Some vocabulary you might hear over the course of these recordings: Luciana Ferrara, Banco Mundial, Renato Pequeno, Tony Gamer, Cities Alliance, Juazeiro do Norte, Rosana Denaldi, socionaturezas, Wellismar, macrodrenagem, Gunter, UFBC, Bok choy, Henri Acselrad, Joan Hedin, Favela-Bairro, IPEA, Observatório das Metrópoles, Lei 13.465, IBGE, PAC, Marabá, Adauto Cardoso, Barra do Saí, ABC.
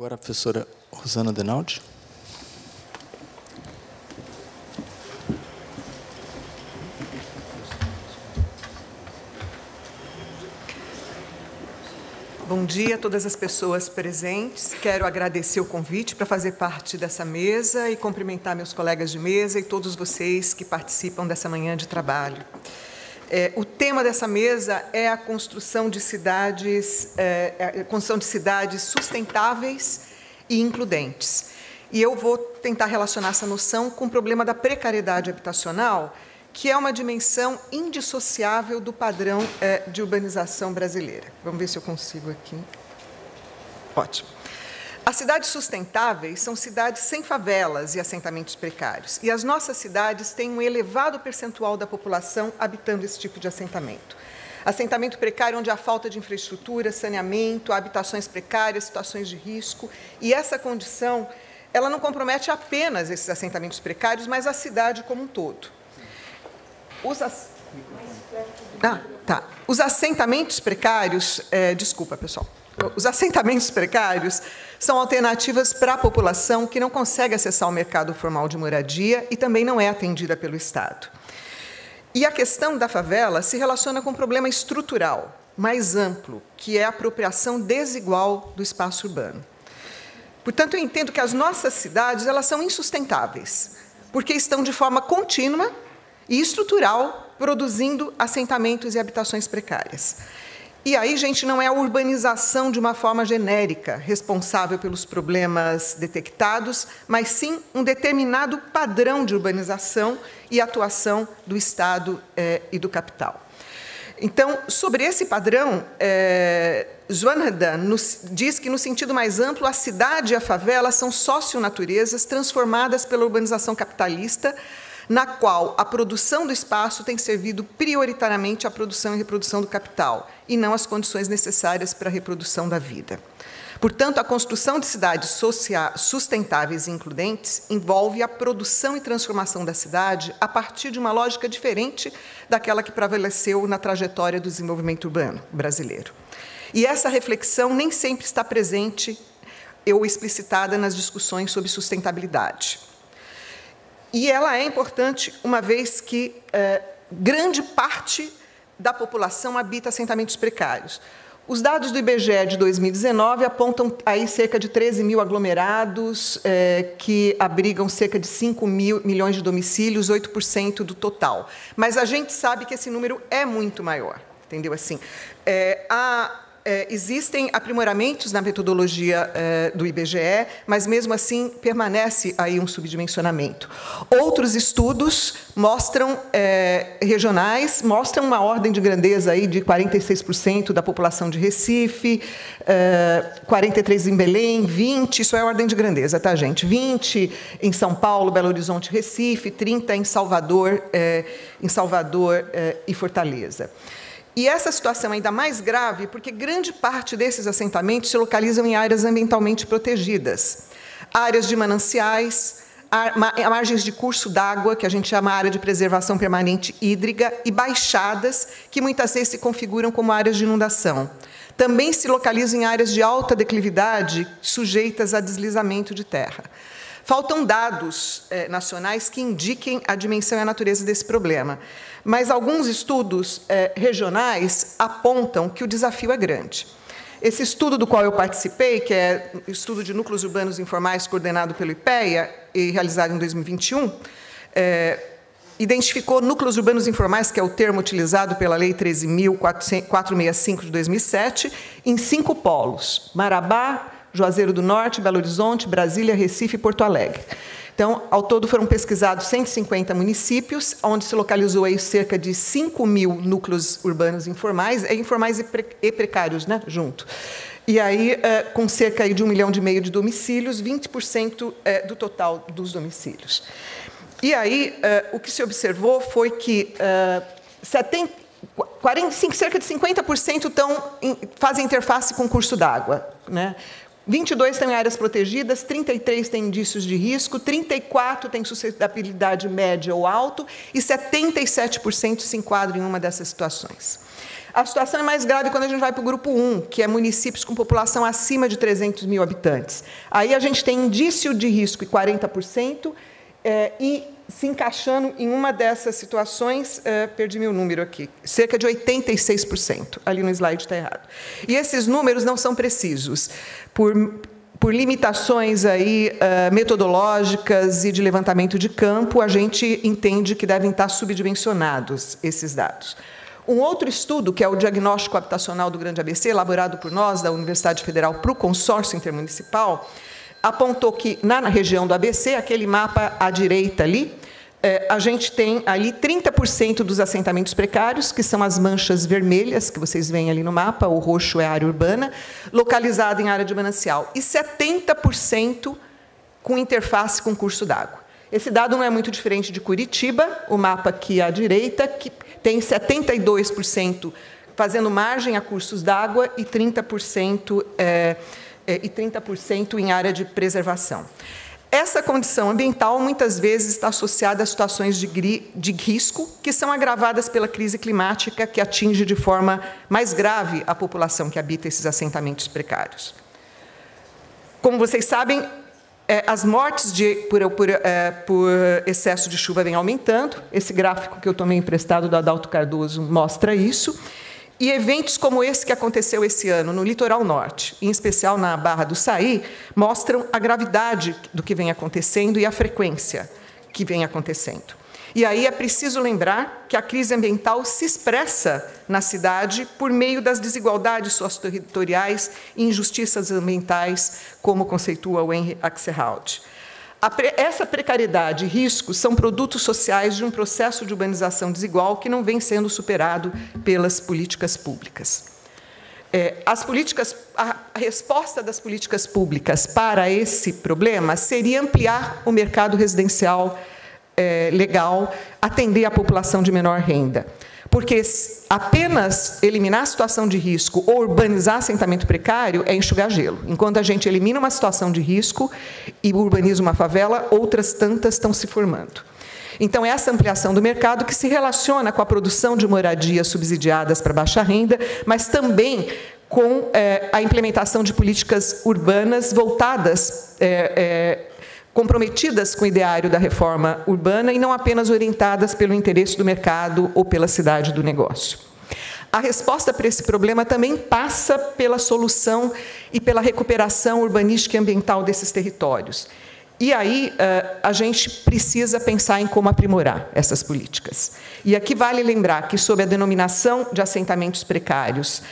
Agora a professora Rosana Denaldi. Bom dia a todas as pessoas presentes. Quero agradecer o convite para fazer parte dessa mesa e cumprimentar meus colegas de mesa e todos vocês que participam dessa manhã de trabalho. O tema dessa mesa é a construção de cidades, sustentáveis e includentes. E eu vou tentar relacionar essa noção com o problema da precariedade habitacional, que é uma dimensão indissociável do padrão de urbanização brasileira. Vamos ver se eu consigo aqui. Ótimo. As cidades sustentáveis são cidades sem favelas e assentamentos precários. E as nossas cidades têm um elevado percentual da população habitando esse tipo de assentamento. Assentamento precário onde há falta de infraestrutura, saneamento, habitações precárias, situações de risco. E essa condição, ela não compromete apenas esses assentamentos precários, mas a cidade como um todo. Os assentamentos precários, desculpa, pessoal. Os assentamentos precários são alternativas para a população que não consegue acessar o mercado formal de moradia e também não é atendida pelo Estado. E a questão da favela se relaciona com um problema estrutural mais amplo, que é a apropriação desigual do espaço urbano. Portanto, eu entendo que as nossas cidades, elas são insustentáveis, porque estão de forma contínua e estrutural, produzindo assentamentos e habitações precárias. E aí, gente, não é a urbanização de uma forma genérica responsável pelos problemas detectados, mas sim um determinado padrão de urbanização e atuação do Estado e do capital. Então, sobre esse padrão, Joan Hedin diz que, no sentido mais amplo, a cidade e a favela são socionaturezas transformadas pela urbanização capitalista, na qual a produção do espaço tem servido prioritariamente à produção e reprodução do capital, e não às condições necessárias para a reprodução da vida. Portanto, a construção de cidades sustentáveis e includentes envolve a produção e transformação da cidade a partir de uma lógica diferente daquela que prevaleceu na trajetória do desenvolvimento urbano brasileiro. E essa reflexão nem sempre está presente ou explicitada nas discussões sobre sustentabilidade. E ela é importante, uma vez que grande parte da população habita assentamentos precários. Os dados do IBGE de 2019 apontam aí cerca de 13 mil aglomerados que abrigam cerca de 5 milhões de domicílios, 8% do total. Mas a gente sabe que esse número é muito maior, entendeu? Assim, existem aprimoramentos na metodologia do IBGE, mas, mesmo assim, permanece aí um subdimensionamento. Outros estudos mostram, regionais, mostram uma ordem de grandeza aí de 46% da população de Recife, 43% em Belém, 20%, isso é ordem de grandeza, tá, gente? 20% em São Paulo, Belo Horizonte, Recife, 30% em Salvador e Fortaleza. E essa situação é ainda mais grave porque grande parte desses assentamentos se localizam em áreas ambientalmente protegidas, áreas de mananciais, margens de curso d'água, que a gente chama área de preservação permanente hídrica, e baixadas, que muitas vezes se configuram como áreas de inundação. Também se localizam em áreas de alta declividade, sujeitas a deslizamento de terra. Faltam dados nacionais que indiquem a dimensão e a natureza desse problema, mas alguns estudos regionais apontam que o desafio é grande. Esse estudo do qual eu participei, que é o estudo de núcleos urbanos informais coordenado pelo IPEA e realizado em 2021, identificou núcleos urbanos informais, que é o termo utilizado pela Lei 13.465 de 2007, em 5 polos: Marabá, Juazeiro do Norte, Belo Horizonte, Brasília, Recife e Porto Alegre. Então, ao todo, foram pesquisados 150 municípios, onde se localizou aí cerca de 5 mil núcleos urbanos informais, e precários, né, junto. E aí, com cerca de 1,5 milhão de domicílios, 20% do total dos domicílios. E aí, o que se observou foi que cerca de 50% fazem interface com o curso d'água, né? 22 têm áreas protegidas, 33 têm indícios de risco, 34 têm suscetibilidade média ou alta e 77% se enquadram em uma dessas situações. A situação é mais grave quando a gente vai para o grupo 1, que é municípios com população acima de 300 mil habitantes. Aí a gente tem indício de risco em 40% e se encaixando em uma dessas situações, perdi meu número aqui, cerca de 86%. Ali no slide está errado. E esses números não são precisos, por limitações aí, metodológicas e de levantamento de campo, a gente entende que devem estar subdimensionados esses dados. Um outro estudo, que é o Diagnóstico Habitacional do Grande ABC, elaborado por nós, da Universidade Federal, para o Consórcio Intermunicipal, apontou que, na região do ABC, aquele mapa à direita ali, a gente tem ali 30% dos assentamentos precários, que são as manchas vermelhas que vocês veem ali no mapa, o roxo é a área urbana, localizada em área de manancial, e 70% com interface com curso d'água. Esse dado não é muito diferente de Curitiba, o mapa aqui à direita, que tem 72% fazendo margem a cursos d'água e 30% em área de preservação. Essa condição ambiental muitas vezes está associada a situações de risco que são agravadas pela crise climática que atinge de forma mais grave a população que habita esses assentamentos precários. Como vocês sabem, as mortes por excesso de chuva vem aumentando. Esse gráfico que eu tomei emprestado do Adauto Cardoso mostra isso. E eventos como esse que aconteceu esse ano no litoral norte, em especial na Barra do Saí, mostram a gravidade do que vem acontecendo e a frequência que vem acontecendo. E aí é preciso lembrar que a crise ambiental se expressa na cidade por meio das desigualdades socioterritoriais e injustiças ambientais, como conceitua o Henri Acselrad. Essa precariedade e risco são produtos sociais de um processo de urbanização desigual que não vem sendo superado pelas políticas públicas. A resposta das políticas públicas para esse problema seria ampliar o mercado residencial legal, atender a população de menor renda. Porque apenas eliminar a situação de risco ou urbanizar assentamento precário é enxugar gelo. Enquanto a gente elimina uma situação de risco e urbaniza uma favela, outras tantas estão se formando. Então, é essa ampliação do mercado que se relaciona com a produção de moradias subsidiadas para baixa renda, mas também com a implementação de políticas urbanas voltadas comprometidas com o ideário da reforma urbana e não apenas orientadas pelo interesse do mercado ou pela cidade do negócio. A resposta para esse problema também passa pela solução e pela recuperação urbanística e ambiental desses territórios. E aí a gente precisa pensar em como aprimorar essas políticas. E aqui vale lembrar que, sob a denominação de assentamentos precários,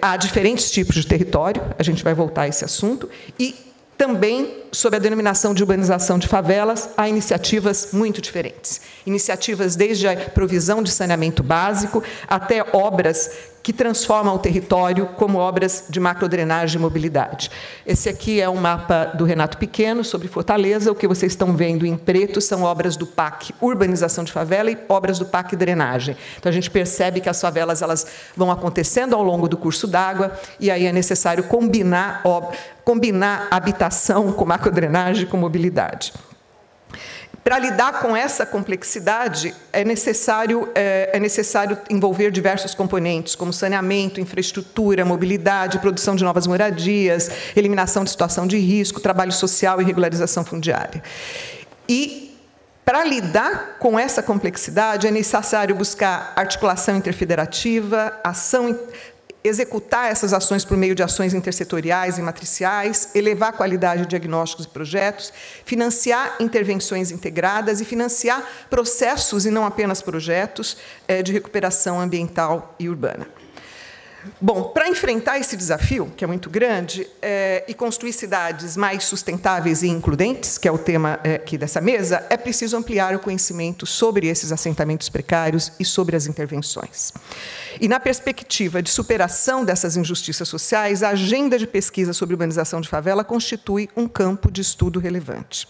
há diferentes tipos de território, a gente vai voltar a esse assunto, e também, sob a denominação de urbanização de favelas, há iniciativas muito diferentes. Iniciativas desde a provisão de saneamento básico até obras que transformam o território como obras de macrodrenagem e mobilidade. Esse aqui é um mapa do Renato Pequeno sobre Fortaleza. O que vocês estão vendo em preto são obras do PAC Urbanização de Favela e obras do PAC Drenagem. Então, a gente percebe que as favelas elas vão acontecendo ao longo do curso d'água e aí é necessário combinar habitação com macrodrenagem e com mobilidade. Para lidar com essa complexidade, é necessário envolver diversos componentes, como saneamento, infraestrutura, mobilidade, produção de novas moradias, eliminação de situação de risco, trabalho social e regularização fundiária. E, para lidar com essa complexidade, é necessário buscar articulação interfederativa, executar essas ações por meio de ações intersetoriais e matriciais, elevar a qualidade de diagnósticos e projetos, financiar intervenções integradas e financiar processos, e não apenas projetos, de recuperação ambiental e urbana. Bom, para enfrentar esse desafio, que é muito grande, e construir cidades mais sustentáveis e includentes, que é o tema aqui dessa mesa, é preciso ampliar o conhecimento sobre esses assentamentos precários e sobre as intervenções. E, na perspectiva de superação dessas injustiças sociais, a agenda de pesquisa sobre urbanização de favela constitui um campo de estudo relevante.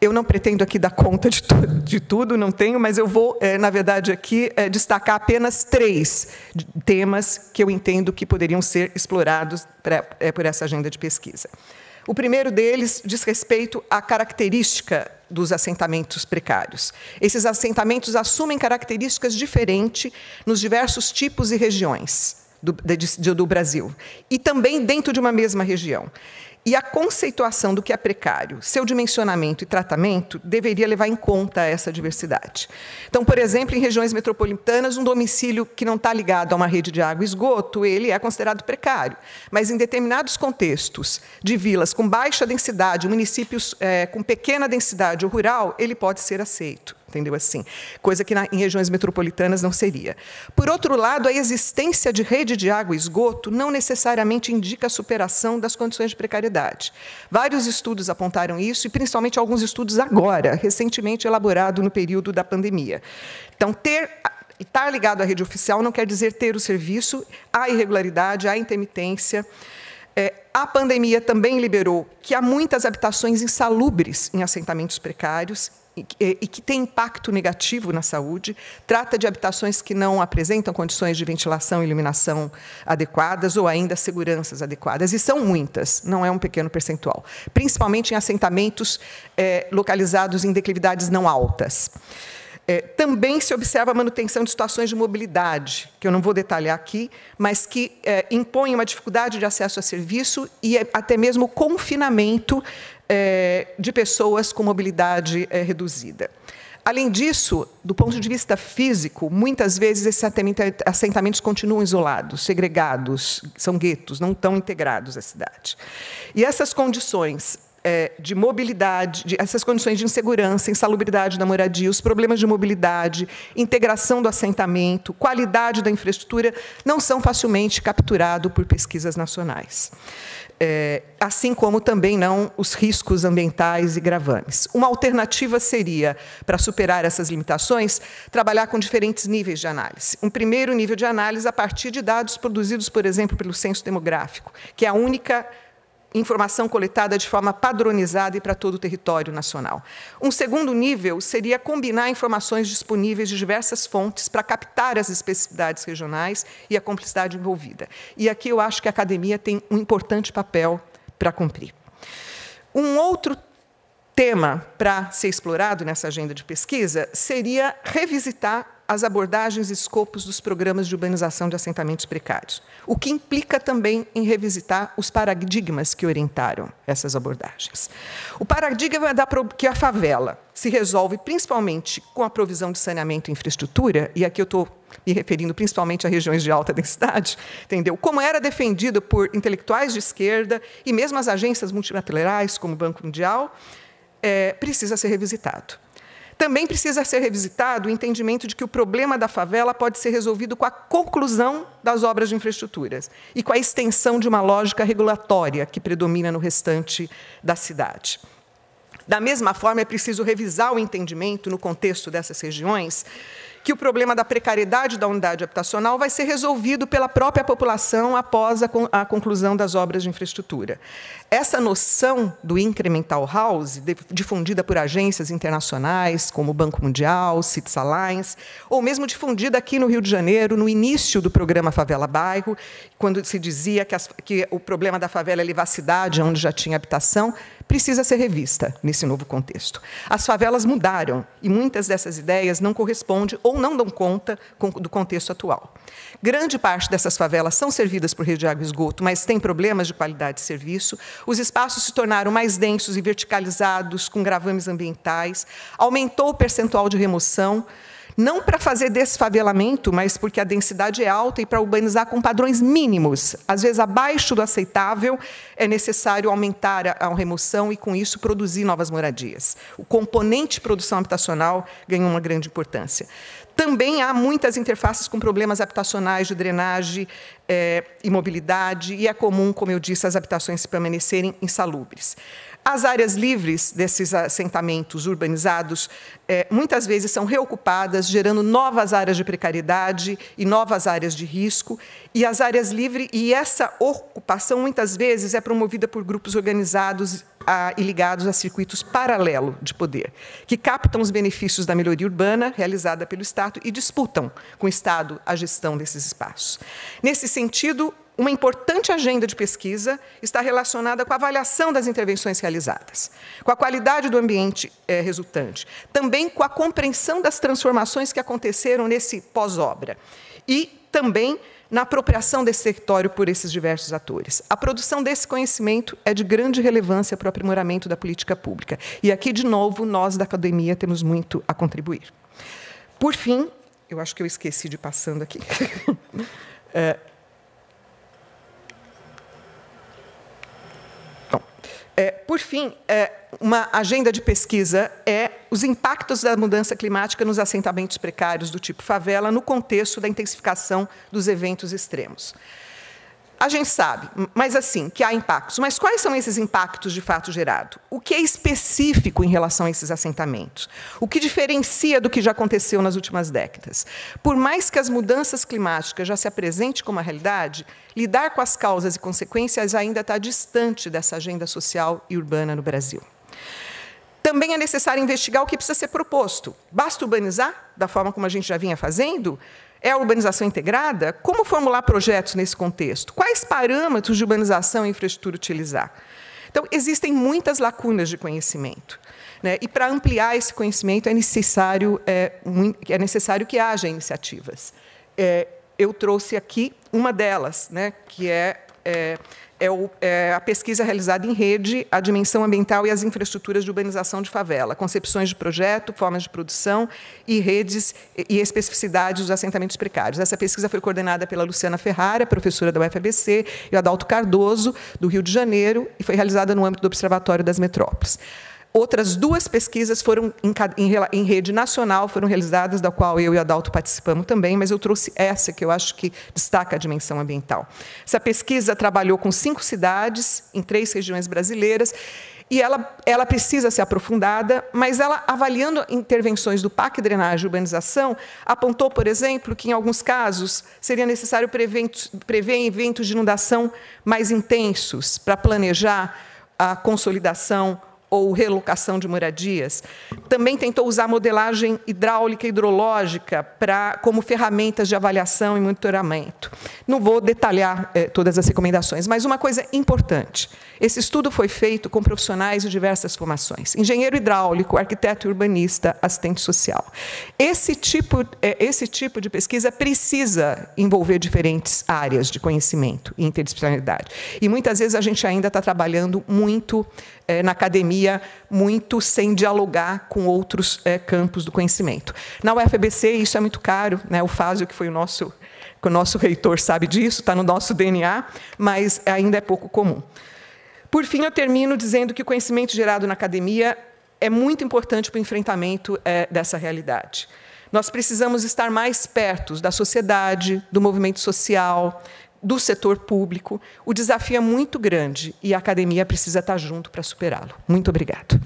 Eu não pretendo aqui dar conta de tudo, não tenho, mas eu vou, na verdade, aqui destacar apenas 3 temas que eu entendo que poderiam ser explorados por essa agenda de pesquisa. O primeiro deles diz respeito à característica dos assentamentos precários. Esses assentamentos assumem características diferentes nos diversos tipos e regiões do Brasil, e também dentro de uma mesma região. E a conceituação do que é precário, seu dimensionamento e tratamento deveria levar em conta essa diversidade. Então, por exemplo, em regiões metropolitanas, um domicílio que não está ligado a uma rede de água e esgoto, ele é considerado precário. Mas em determinados contextos de vilas com baixa densidade, municípios com pequena densidade ou rural, ele pode ser aceito. Entendeu assim? Coisa que em regiões metropolitanas não seria. Por outro lado, a existência de rede de água e esgoto não necessariamente indica a superação das condições de precariedade. Vários estudos apontaram isso, e principalmente alguns estudos agora, recentemente elaborado no período da pandemia. Então, estar ligado à rede oficial não quer dizer ter o serviço, há irregularidade, há intermitência. A pandemia também liberou que há muitas habitações insalubres em assentamentos precários, e que tem impacto negativo na saúde, trata de habitações que não apresentam condições de ventilação e iluminação adequadas ou ainda seguranças adequadas, e são muitas, não é um pequeno percentual, principalmente em assentamentos localizados em declividades não altas. Também se observa a manutenção de situações de mobilidade, que eu não vou detalhar aqui, mas que impõem uma dificuldade de acesso a serviço e até mesmo o confinamento de pessoas com mobilidade reduzida. Além disso, do ponto de vista físico, muitas vezes esses assentamentos continuam isolados, segregados, são guetos, não estão integrados à cidade. E essas condições de mobilidade, essas condições de insegurança, insalubridade da moradia, os problemas de mobilidade, integração do assentamento, qualidade da infraestrutura, não são facilmente capturados por pesquisas nacionais. Assim como também não os riscos ambientais e gravames. Uma alternativa seria, para superar essas limitações, trabalhar com diferentes níveis de análise. Um primeiro nível de análise a partir de dados produzidos, por exemplo, pelo Censo Demográfico, que é a única informação coletada de forma padronizada e para todo o território nacional. Um segundo nível seria combinar informações disponíveis de diversas fontes para captar as especificidades regionais e a complexidade envolvida. E aqui eu acho que a academia tem um importante papel para cumprir. Um outro tema para ser explorado nessa agenda de pesquisa seria revisitar as abordagens e escopos dos programas de urbanização de assentamentos precários, o que implica também em revisitar os paradigmas que orientaram essas abordagens. O paradigma que a favela se resolve principalmente com a provisão de saneamento e infraestrutura, e aqui eu estou me referindo principalmente a regiões de alta densidade, entendeu? Como era defendido por intelectuais de esquerda e mesmo as agências multilaterais, como o Banco Mundial, precisa ser revisitado. Também precisa ser revisitado o entendimento de que o problema da favela pode ser resolvido com a conclusão das obras de infraestruturas e com a extensão de uma lógica regulatória que predomina no restante da cidade. Da mesma forma, é preciso revisar o entendimento, no contexto dessas regiões, que o problema da precariedade da unidade habitacional vai ser resolvido pela própria população após a conclusão das obras de infraestrutura. Essa noção do incremental house, difundida por agências internacionais, como o Banco Mundial, Cities Alliance, ou mesmo difundida aqui no Rio de Janeiro, no início do programa Favela-Bairro, quando se dizia que o problema da favela é a vivacidade, onde já tinha habitação, precisa ser revista nesse novo contexto. As favelas mudaram, e muitas dessas ideias não correspondem ou não dão conta do contexto atual. Grande parte dessas favelas são servidas por rede de água e esgoto, mas tem problemas de qualidade de serviço. Os espaços se tornaram mais densos e verticalizados, com gravames ambientais. Aumentou o percentual de remoção, não para fazer desfavelamento, mas porque a densidade é alta e para urbanizar com padrões mínimos, às vezes abaixo do aceitável, é necessário aumentar a remoção e, com isso, produzir novas moradias. O componente produção habitacional ganhou uma grande importância. Também há muitas interfaces com problemas habitacionais de drenagem e mobilidade, e é comum, como eu disse, as habitações permanecerem insalubres. As áreas livres desses assentamentos urbanizados muitas vezes são reocupadas, gerando novas áreas de precariedade e novas áreas de risco. E as áreas livres, e essa ocupação muitas vezes é promovida por grupos organizados e ligados a circuitos paralelos de poder, que captam os benefícios da melhoria urbana realizada pelo Estado e disputam com o Estado a gestão desses espaços. Nesse sentido, uma importante agenda de pesquisa está relacionada com a avaliação das intervenções realizadas, com a qualidade do ambiente resultante, também com a compreensão das transformações que aconteceram nesse pós-obra e também na apropriação desse território por esses diversos atores. A produção desse conhecimento é de grande relevância para o aprimoramento da política pública. E aqui, de novo, nós da academia temos muito a contribuir. Por fim, eu acho que eu esqueci de ir passando aqui. Uma agenda de pesquisa é os impactos da mudança climática nos assentamentos precários do tipo favela no contexto da intensificação dos eventos extremos. A gente sabe, mas assim, que há impactos. Mas quais são esses impactos de fato gerados? O que é específico em relação a esses assentamentos? O que diferencia do que já aconteceu nas últimas décadas? Por mais que as mudanças climáticas já se apresentem como a realidade, lidar com as causas e consequências ainda está distante dessa agenda social e urbana no Brasil. Também é necessário investigar o que precisa ser proposto. Basta urbanizar, da forma como a gente já vinha fazendo? É a urbanização integrada? Como formular projetos nesse contexto? Quais parâmetros de urbanização e infraestrutura utilizar? Então, existem muitas lacunas de conhecimento, né? E, para ampliar esse conhecimento, é necessário que haja iniciativas. Eu trouxe aqui uma delas, né, que é a pesquisa realizada em rede, a dimensão ambiental e as infraestruturas de urbanização de favela, concepções de projeto, formas de produção e redes e especificidades dos assentamentos precários. Essa pesquisa foi coordenada pela Luciana Ferrara, professora da UFBC, e o Adauto Cardoso, do Rio de Janeiro, e foi realizada no âmbito do Observatório das Metrópoles. Outras duas pesquisas foram em rede nacional, foram realizadas, da qual eu e o Adauto participamos também, mas eu trouxe essa, que eu acho que destaca a dimensão ambiental. Essa pesquisa trabalhou com 5 cidades, em 3 regiões brasileiras, e ela precisa ser aprofundada, mas ela, avaliando intervenções do PAC, drenagem e urbanização, apontou, por exemplo, que, em alguns casos, seria necessário prever eventos de inundação mais intensos para planejar a consolidação ou relocação de moradias. Também tentou usar modelagem hidráulica e hidrológica como ferramentas de avaliação e monitoramento. Não vou detalhar todas as recomendações, mas uma coisa importante. Esse estudo foi feito com profissionais de diversas formações. Engenheiro hidráulico, arquiteto urbanista, assistente social. Esse tipo de pesquisa precisa envolver diferentes áreas de conhecimento e interdisciplinaridade. E, muitas vezes, a gente ainda está trabalhando muito na academia, muito sem dialogar com outros campos do conhecimento. Na UFBC, isso é muito caro, né? O Fazio, que foi o nosso reitor, sabe disso, está no nosso DNA, mas ainda é pouco comum. Por fim, eu termino dizendo que o conhecimento gerado na academia é muito importante para o enfrentamento dessa realidade. Nós precisamos estar mais perto da sociedade, do movimento social, do setor público. O desafio é muito grande e a academia precisa estar junto para superá-lo. Muito obrigado.